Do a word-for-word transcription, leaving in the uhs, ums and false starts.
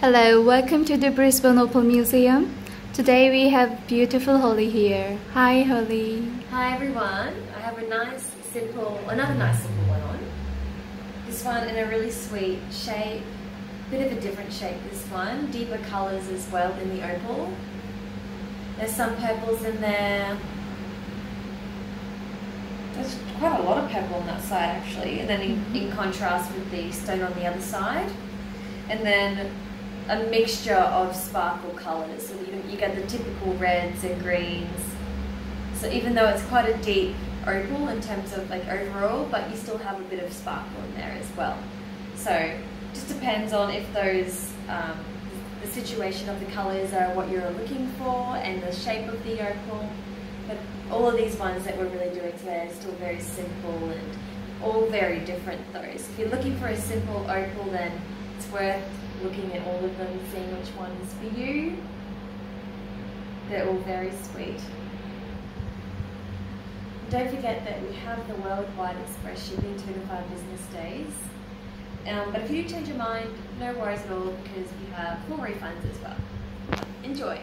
Hello, welcome to the Brisbane Opal Museum. Today we have beautiful Holly here. Hi Holly. Hi everyone. I have a nice simple, another nice simple one on. This one in a really sweet shape, bit of a different shape this one, deeper colours as well than the opal. There's some purples in there. There's quite a lot of purple on that side actually, and then in, in contrast with the stone on the other side. And then a mixture of sparkle colours, so you, you get the typical reds and greens. So even though it's quite a deep opal in terms of like overall, but you still have a bit of sparkle in there as well. So it just depends on if those, um, the situation of the colours are what you're looking for and the shape of the opal. But all of these ones that we're really doing today are still very simple and all very different though. So if you're looking for a simple opal, then it's worth looking at all of them, seeing which one is for you. They're all very sweet. Don't forget that we have the Worldwide Express Shipping two to five business days. Um, but if you change your mind, no worries at all because we have full refunds as well. Enjoy!